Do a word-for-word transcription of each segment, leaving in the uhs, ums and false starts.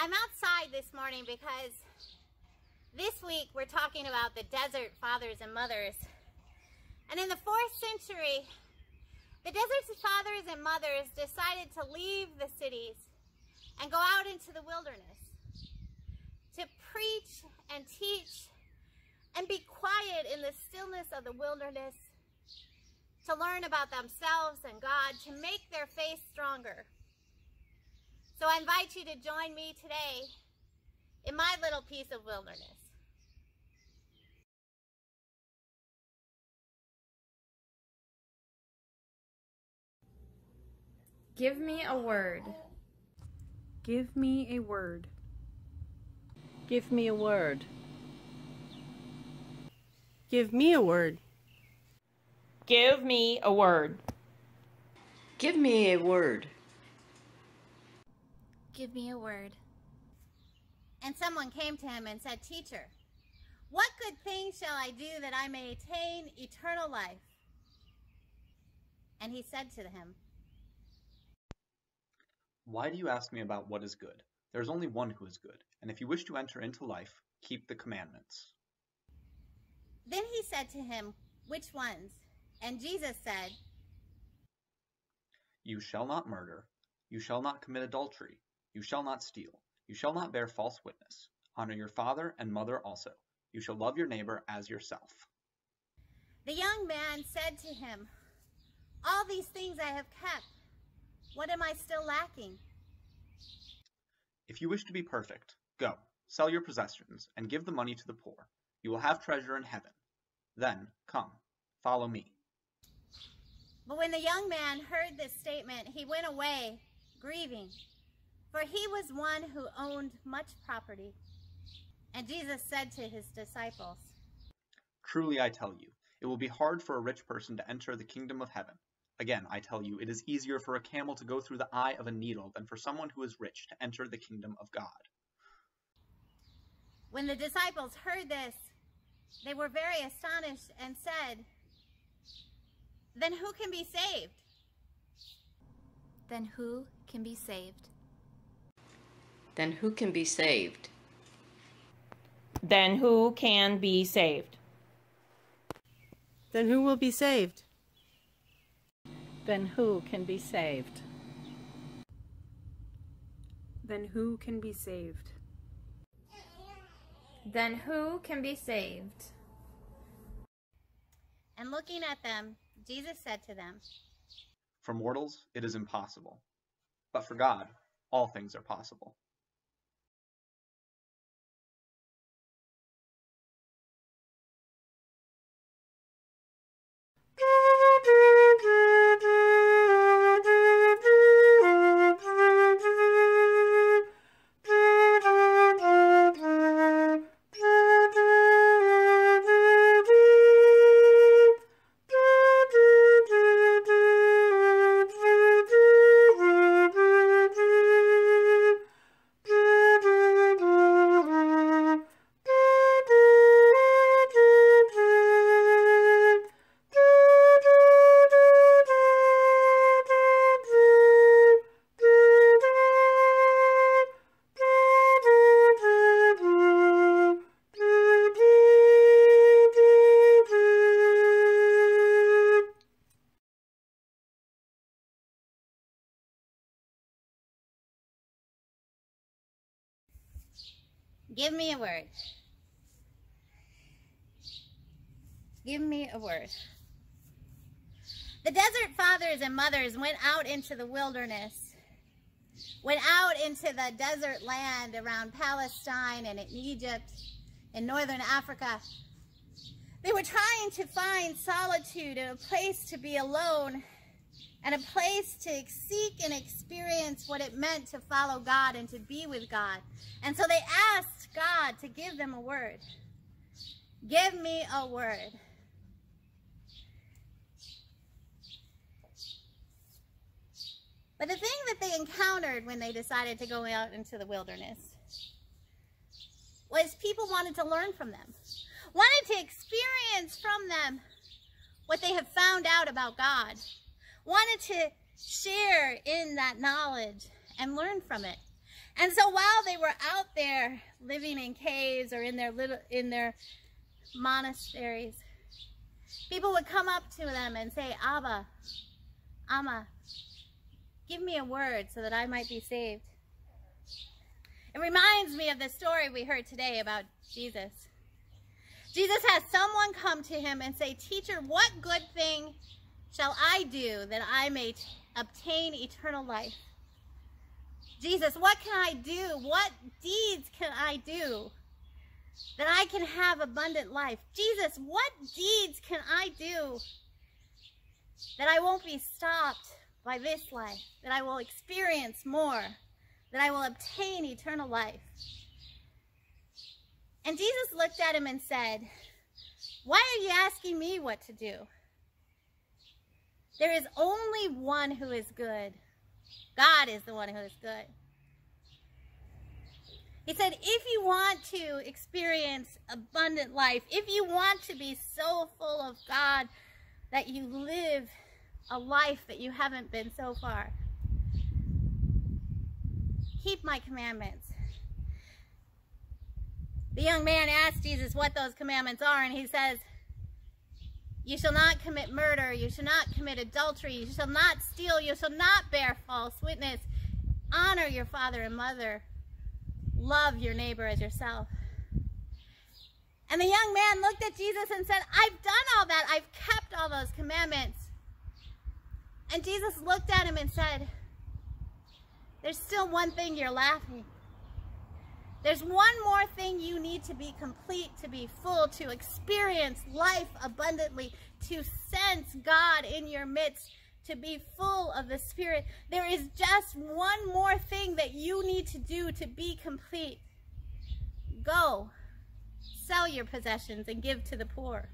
I'm outside this morning because this week we're talking about the desert fathers and mothers. And in the fourth century, the desert fathers and mothers decided to leave the cities and go out into the wilderness to preach and teach and be quiet in the stillness of the wilderness, to learn about themselves and God, to make their faith stronger. So I invite you to join me today in my little piece of wilderness. Give me a word. Give me a word. Give me a word. Give me a word. Give me a word. Give me a word. Give me a word. And someone came to him and said, "Teacher, what good thing shall I do that I may attain eternal life?" And he said to him, "Why do you ask me about what is good? There is only one who is good, and if you wish to enter into life, keep the commandments." Then he said to him, "Which ones?" And Jesus said, "You shall not murder, you shall not commit adultery, you shall not steal. You shall not bear false witness. Honor your father and mother also. You shall love your neighbor as yourself." The young man said to him, "All these things I have kept. What am I still lacking?" "If you wish to be perfect, go, sell your possessions and give the money to the poor. You will have treasure in heaven. Then come, follow me." But when the young man heard this statement, he went away grieving, for he was one who owned much property. And Jesus said to his disciples, "Truly I tell you, it will be hard for a rich person to enter the kingdom of heaven. Again, I tell you, it is easier for a camel to go through the eye of a needle than for someone who is rich to enter the kingdom of God." When the disciples heard this, they were very astonished and said, "Then who can be saved?" Then who can be saved? Then who can be saved? Then who can be saved? Then who will be saved? Then who can be saved? Then who can be saved? Then who can be saved? And looking at them, Jesus said to them, "For mortals it is impossible, but for God all things are possible." Give me a word. Give me a word. The desert fathers and mothers went out into the wilderness, went out into the desert land around Palestine and in Egypt, in northern Africa. They were trying to find solitude and a place to be alone and a place to seek and experience what it meant to follow God and to be with God. And so they asked God to give them a word. Give me a word. But the thing that they encountered when they decided to go out into the wilderness was people wanted to learn from them, wanted to experience from them what they have found out about God, wanted to share in that knowledge and learn from it. And so while they were out there living in caves or in their little in their monasteries, people would come up to them and say, Abba, Amma, give me a word so that I might be saved. It reminds me of the story we heard today about Jesus. Jesus has someone come to him and say, Teacher, what good thing shall I do that I may obtain eternal life? Jesus, what can I do? What deeds can I do that I can have abundant life? Jesus, what deeds can I do that I won't be stopped by this life, that I will experience more, that I will obtain eternal life? And Jesus looked at him and said, Why are you asking me what to do? There is only one who is good. God is the one who is good. He said, if you want to experience abundant life, if you want to be so full of God that you live a life that you haven't been so far, keep my commandments. The young man asked Jesus what those commandments are, and he says, you shall not commit murder, you shall not commit adultery, you shall not steal, you shall not bear false witness, honor your father and mother, love your neighbor as yourself. And the young man looked at Jesus and said, I've done all that, I've kept all those commandments. And Jesus looked at him and said, there's still one thing you're lacking. There's one more thing you need to be complete, to be full, to experience life abundantly, to sense God in your midst, to be full of the Spirit. There is just one more thing that you need to do to be complete. Go, sell your possessions and give to the poor.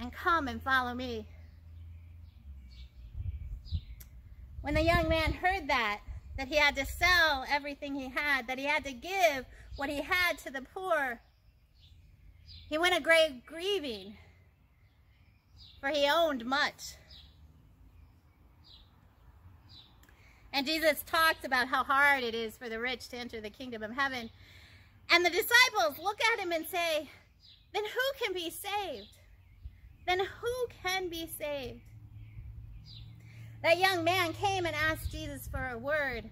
And come and follow me. When the young man heard that, that he had to sell everything he had, that he had to give what he had to the poor, he went away grieving, for he owned much. And Jesus talked about how hard it is for the rich to enter the kingdom of heaven. And the disciples look at him and say, then who can be saved? Then who can be saved? That young man came and asked Jesus for a word,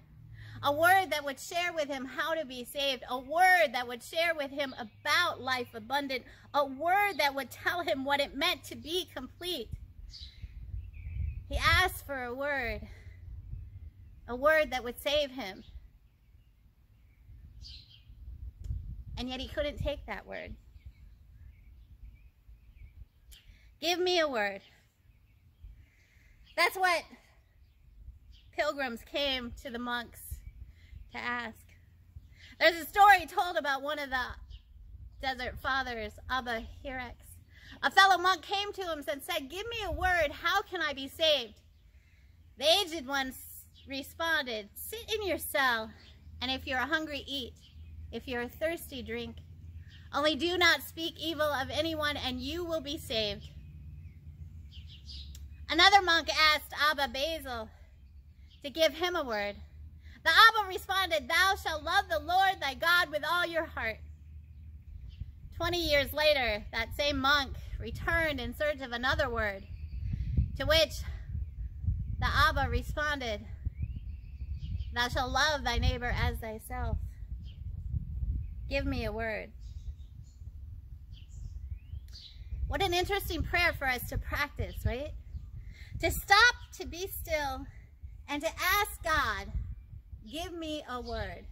a word that would share with him how to be saved, a word that would share with him about life abundant, a word that would tell him what it meant to be complete. He asked for a word, a word that would save him. And yet he couldn't take that word. Give me a word. That's what pilgrims came to the monks to ask. There's a story told about one of the desert fathers, Abba Hierax. A fellow monk came to him and said, give me a word, how can I be saved? The aged one responded, sit in your cell, and if you're hungry, eat. If you're thirsty, drink. Only do not speak evil of anyone, and you will be saved. Another monk asked Abba Basil to give him a word. The Abba responded, thou shalt love the Lord thy God with all your heart. Twenty years later, that same monk returned in search of another word, to which the Abba responded, thou shalt love thy neighbor as thyself. Give me a word. What an interesting prayer for us to practice, right? To stop, to be still, and to ask God, give me a word.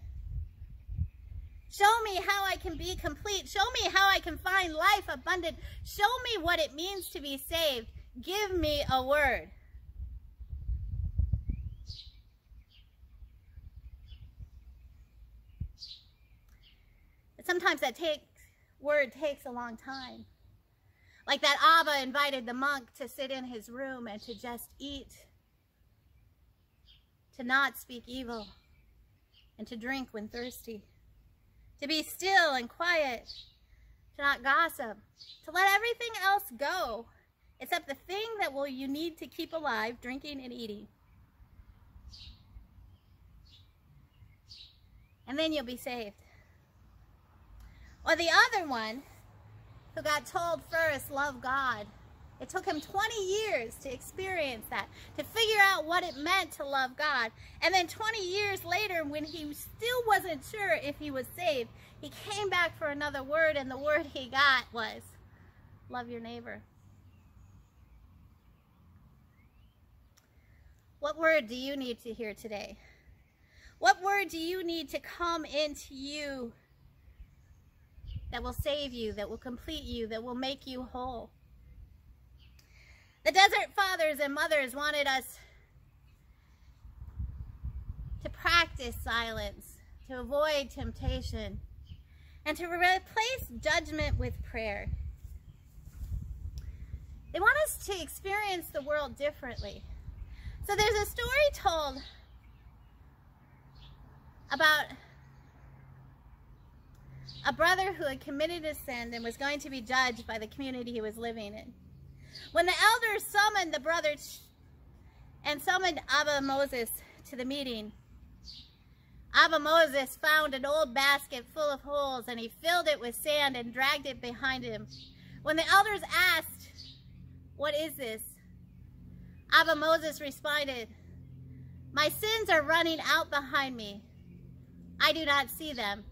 Show me how I can be complete. Show me how I can find life abundant. Show me what it means to be saved. Give me a word. But sometimes that takes, word takes a long time. Like that Abba invited the monk to sit in his room and to just eat, to not speak evil, and to drink when thirsty, to be still and quiet, to not gossip, to let everything else go except the thing that will you need to keep alive, drinking and eating. and then you'll be saved. Or the other one who got told first, love God. It took him twenty years to experience that, to figure out what it meant to love God. And then twenty years later, when he still wasn't sure if he was saved, he came back for another word, and the word he got was, love your neighbor. What word do you need to hear today? What word do you need to come into you that will save you, that will complete you, that will make you whole? The desert fathers and mothers wanted us to practice silence, to avoid temptation, and to replace judgment with prayer. They want us to experience the world differently. So there's a story told about a brother who had committed a sin and was going to be judged by the community he was living in. When the elders summoned the brother and summoned Abba Moses to the meeting, Abba Moses found an old basket full of holes, and he filled it with sand and dragged it behind him. When the elders asked, "What is this?" Abba Moses responded, "My sins are running out behind me. I do not see them.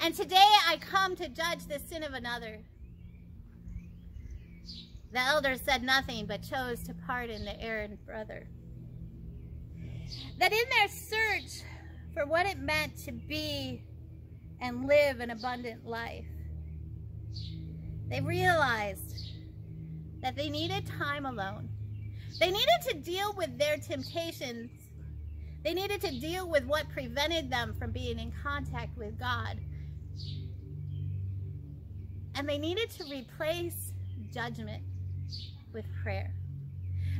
And today I come to judge the sin of another." The elder said nothing, but chose to pardon the errant brother. That in their search for what it meant to be and live an abundant life, they realized that they needed time alone. They needed to deal with their temptations. They needed to deal with what prevented them from being in contact with God. And they needed to replace judgment with prayer.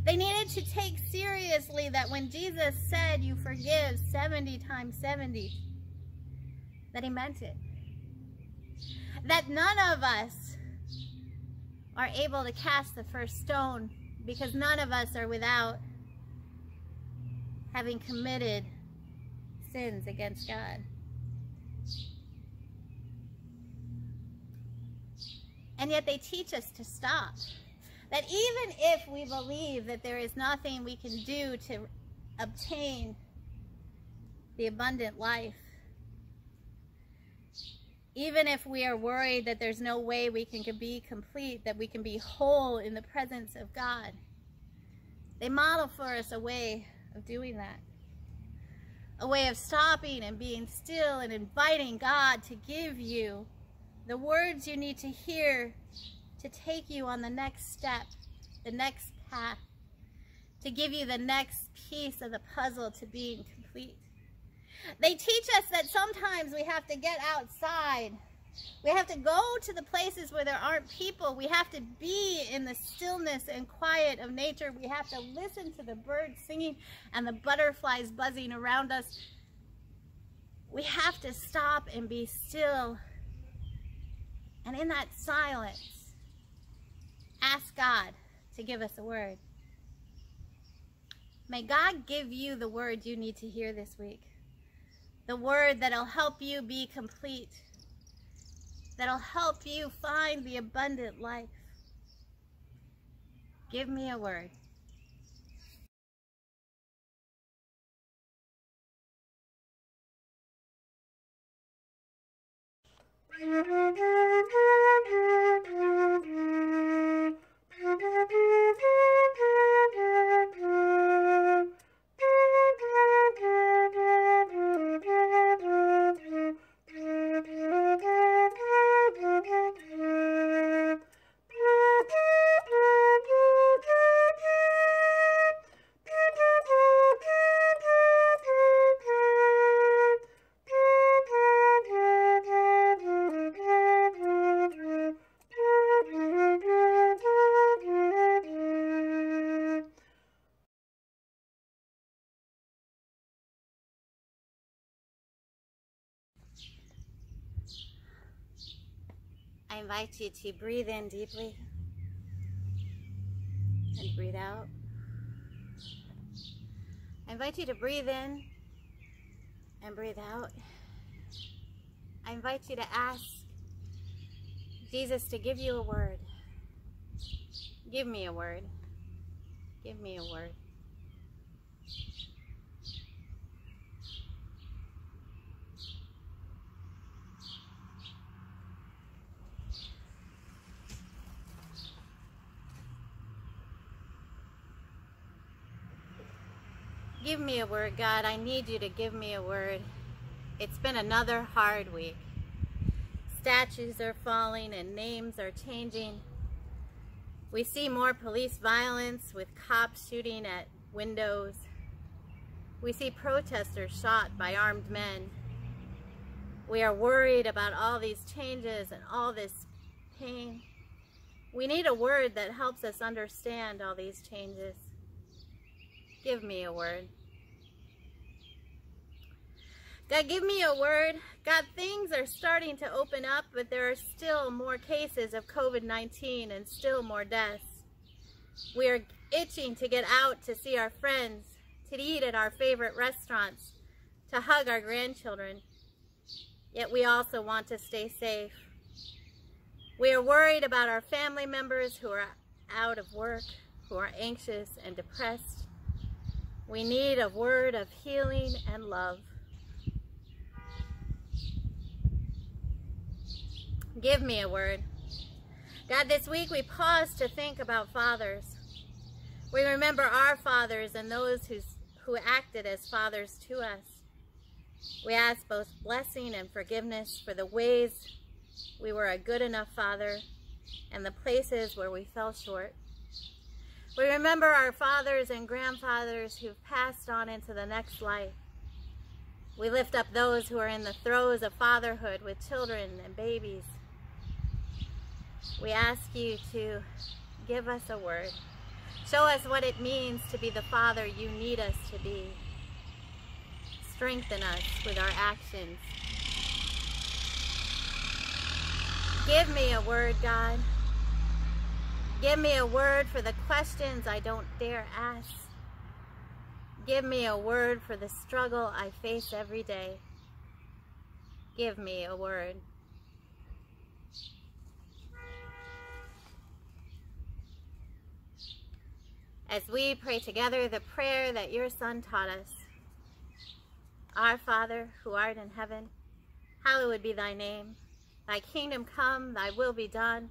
They needed to take seriously that when Jesus said, "You forgive seventy times seventy, that he meant it. That none of us are able to cast the first stone, because none of us are without having committed sins against God. And yet they teach us to stop. That even if we believe that there is nothing we can do to obtain the abundant life, even if we are worried that there's no way we can be complete, that we can be whole in the presence of God, they model for us a way of doing that. A way of stopping and being still and inviting God to give you the words you need to hear to take you on the next step, the next path, to give you the next piece of the puzzle to being complete. They teach us that sometimes we have to get outside. We have to go to the places where there aren't people. We have to be in the stillness and quiet of nature. We have to listen to the birds singing and the butterflies buzzing around us. We have to stop and be still. And in that silence, ask God to give us a word. May God give you the word you need to hear this week. The word that'll help you be complete, that'll help you find the abundant life. Give me a word. I invite you to breathe in deeply and breathe out. I invite you to breathe in and breathe out I invite you to ask Jesus to give you a word. Give me a word. Give me a word. Give me a word, God. I need you to give me a word. It's been another hard week. Statues are falling and names are changing. We see more police violence with cops shooting at windows. We see protesters shot by armed men. We are worried about all these changes and all this pain. We need a word that helps us understand all these changes. Give me a word. God, give me a word. God, things are starting to open up, but there are still more cases of COVID nineteen and still more deaths. We are itching to get out to see our friends, to eat at our favorite restaurants, to hug our grandchildren. Yet we also want to stay safe. We are worried about our family members who are out of work, who are anxious and depressed. We need a word of healing and love. Give me a word. God, this week we pause to think about fathers. We remember our fathers and those who's, who acted as fathers to us. We ask both blessing and forgiveness for the ways we were a good enough father and the places where we fell short. We remember our fathers and grandfathers who've passed on into the next life. We lift up those who are in the throes of fatherhood with children and babies. We ask you to give us a word. Show us what it means to be the father you need us to be. Strengthen us with our actions. Give me a word, God. Give me a word for the questions I don't dare ask. Give me a word for the struggle I face every day. Give me a word. As we pray together the prayer that your Son taught us. Our Father, who art in heaven, hallowed be thy name. Thy kingdom come, thy will be done,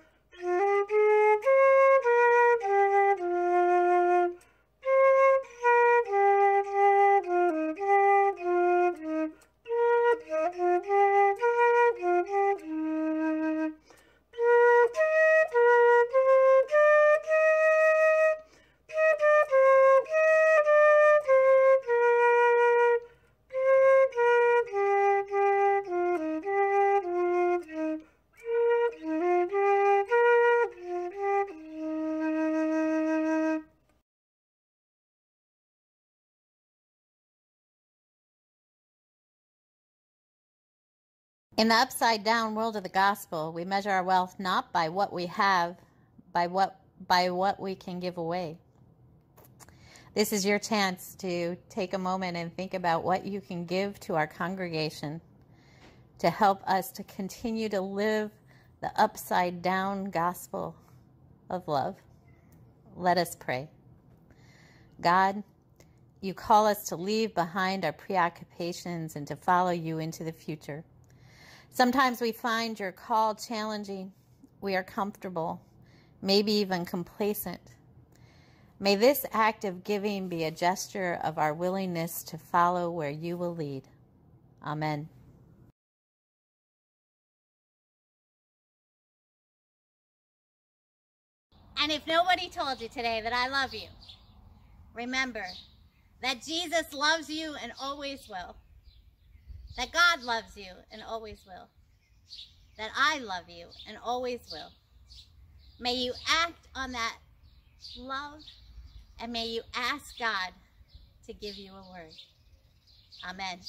In the upside-down world of the gospel, we measure our wealth not by what we have, by what, by what we can give away. This is your chance to take a moment and think about what you can give to our congregation to help us to continue to live the upside-down gospel of love. Let us pray. God, you call us to leave behind our preoccupations and to follow you into the future. Sometimes we find your call challenging. We are comfortable, maybe even complacent. May this act of giving be a gesture of our willingness to follow where you will lead. Amen. And if nobody told you today that I love you, remember that Jesus loves you and always will. That God loves you and always will. that I love you and always will. May you act on that love, and may you ask God to give you a word. Amen.